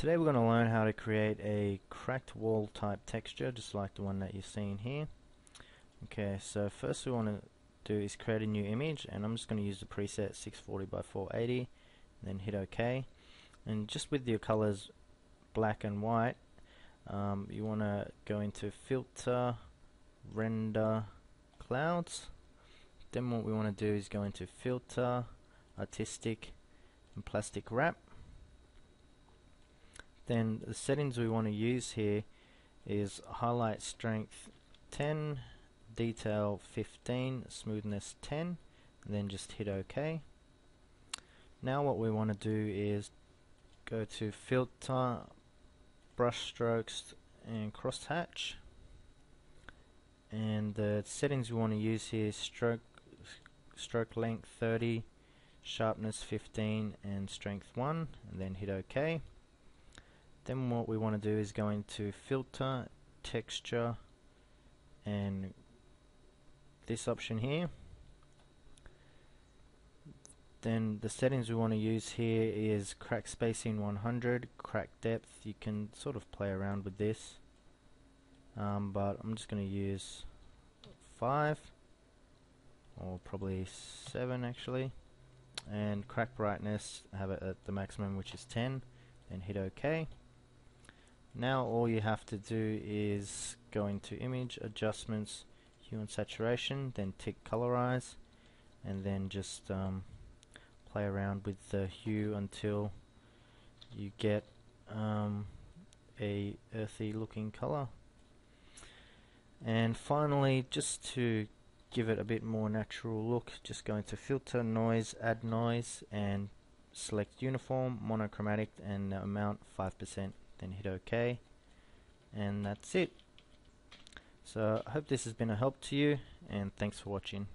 Today we're going to learn how to create a cracked wall type texture, just like the one that you're seeing here. Okay, so first we want to do is create a new image, and I'm just going to use the preset 640 by 480, then hit OK. And just with your colors black and white, you want to go into filter, render clouds. Then what we want to do is go into filter, artistic, and plastic wrap. Then the settings we want to use here is highlight strength 10, detail 15, smoothness 10, and then just hit OK. Now what we want to do is go to filter, brush strokes, and crosshatch. And the settings we want to use here is stroke length 30, sharpness 15, and strength 1, and then hit OK. Then what we want to do is go into filter, texture, and this option here. Then the settings we want to use here is crack spacing 100, crack depth. You can sort of play around with this, but I'm just going to use 5 or probably 7 actually, and crack brightness, have it at the maximum, which is 10, and hit OK. Now all you have to do is go into image, adjustments, hue and saturation, then tick colorize, and then just play around with the hue until you get a earthy looking color. And finally, just to give it a bit more natural look, just go into filter, noise, add noise, and select uniform, monochromatic, and the amount 5%, then hit OK, and that's it. So I hope this has been a help to you, and thanks for watching.